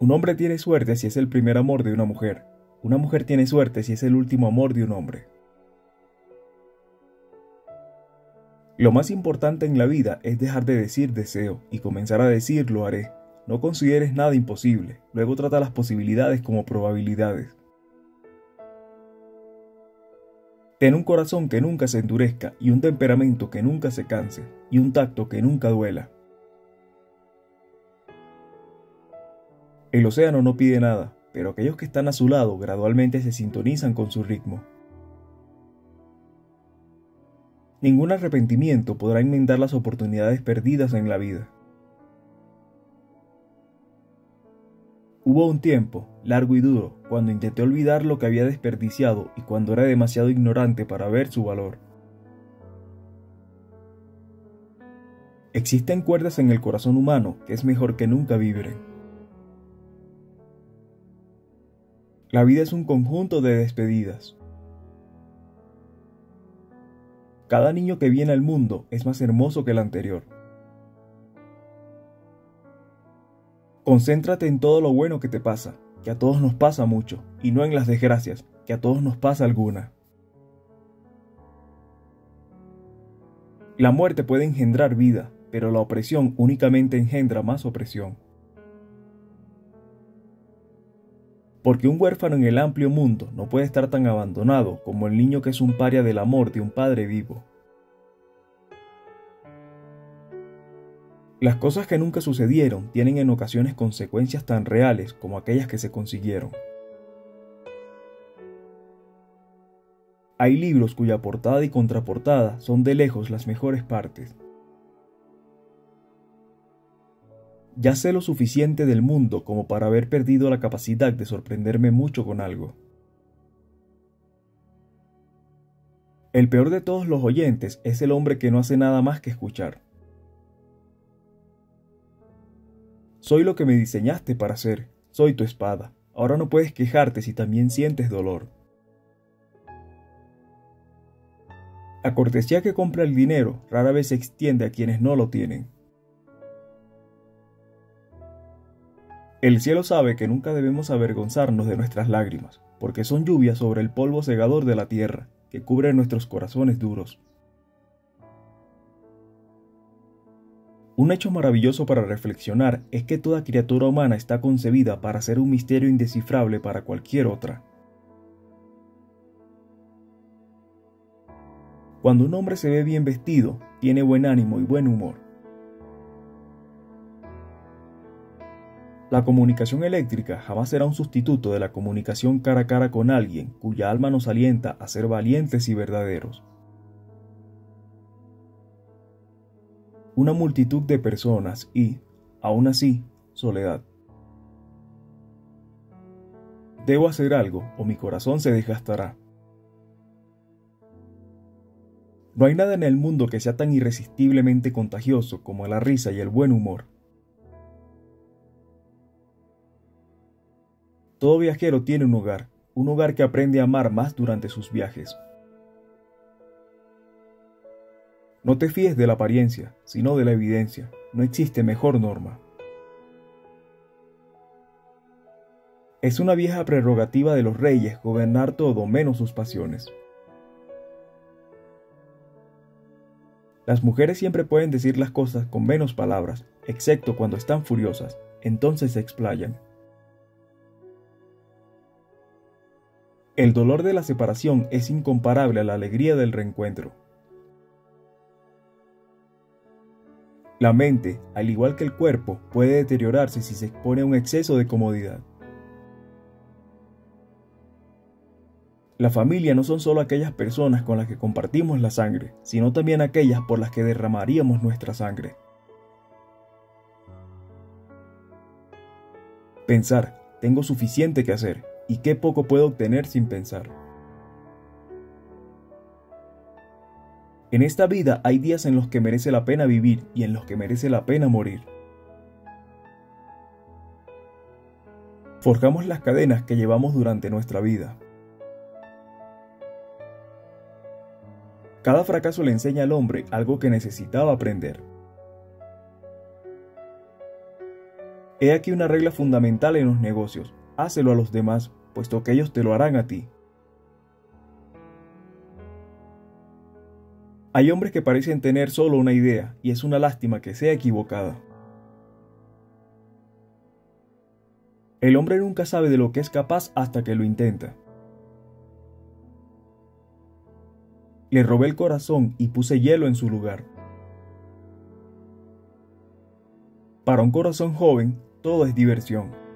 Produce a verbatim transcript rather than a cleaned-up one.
Un hombre tiene suerte si es el primer amor de una mujer. Una mujer tiene suerte si es el último amor de un hombre. Lo más importante en la vida es dejar de decir deseo y comenzar a decir lo haré. No consideres nada imposible, luego trata las posibilidades como probabilidades. Ten un corazón que nunca se endurezca y un temperamento que nunca se canse y un tacto que nunca duela. El océano no pide nada, pero aquellos que están a su lado gradualmente se sintonizan con su ritmo. Ningún arrepentimiento podrá enmendar las oportunidades perdidas en la vida. Hubo un tiempo, largo y duro, cuando intenté olvidar lo que había desperdiciado y cuando era demasiado ignorante para ver su valor. Existen cuerdas en el corazón humano que es mejor que nunca vibren. La vida es un conjunto de despedidas. Cada niño que viene al mundo es más hermoso que el anterior. Concéntrate en todo lo bueno que te pasa, que a todos nos pasa mucho, y no en las desgracias, que a todos nos pasa alguna. La muerte puede engendrar vida, pero la opresión únicamente engendra más opresión. Porque un huérfano en el amplio mundo no puede estar tan abandonado como el niño que es un paria del amor de un padre vivo. Las cosas que nunca sucedieron tienen en ocasiones consecuencias tan reales como aquellas que se consiguieron. Hay libros cuya portada y contraportada son de lejos las mejores partes. Ya sé lo suficiente del mundo como para haber perdido la capacidad de sorprenderme mucho con algo. El peor de todos los oyentes es el hombre que no hace nada más que escuchar. Soy lo que me diseñaste para ser, soy tu espada. Ahora no puedes quejarte si también sientes dolor. La cortesía que compra el dinero rara vez se extiende a quienes no lo tienen. El cielo sabe que nunca debemos avergonzarnos de nuestras lágrimas, porque son lluvias sobre el polvo segador de la tierra, que cubre nuestros corazones duros. Un hecho maravilloso para reflexionar es que toda criatura humana está concebida para ser un misterio indescifrable para cualquier otra. Cuando un hombre se ve bien vestido, tiene buen ánimo y buen humor. La comunicación eléctrica jamás será un sustituto de la comunicación cara a cara con alguien cuya alma nos alienta a ser valientes y verdaderos. Una multitud de personas y, aún así, soledad. Debo hacer algo o mi corazón se desgastará. No hay nada en el mundo que sea tan irresistiblemente contagioso como la risa y el buen humor. Todo viajero tiene un hogar, un hogar que aprende a amar más durante sus viajes. No te fíes de la apariencia, sino de la evidencia. No existe mejor norma. Es una vieja prerrogativa de los reyes gobernar todo menos sus pasiones. Las mujeres siempre pueden decir las cosas con menos palabras, excepto cuando están furiosas, entonces se explayan. El dolor de la separación es incomparable a la alegría del reencuentro. La mente, al igual que el cuerpo, puede deteriorarse si se expone a un exceso de comodidad. La familia no son solo aquellas personas con las que compartimos la sangre, sino también aquellas por las que derramaríamos nuestra sangre. Pensar, tengo suficiente que hacer. ¿Y qué poco puedo obtener sin pensar? En esta vida hay días en los que merece la pena vivir y en los que merece la pena morir. Forjamos las cadenas que llevamos durante nuestra vida. Cada fracaso le enseña al hombre algo que necesitaba aprender. He aquí una regla fundamental en los negocios: hácelo a los demás, puesto que ellos te lo harán a ti. Hay hombres que parecen tener solo una idea, y es una lástima que sea equivocada. El hombre nunca sabe de lo que es capaz hasta que lo intenta. Le robé el corazón y puse hielo en su lugar. Para un corazón joven, todo es diversión.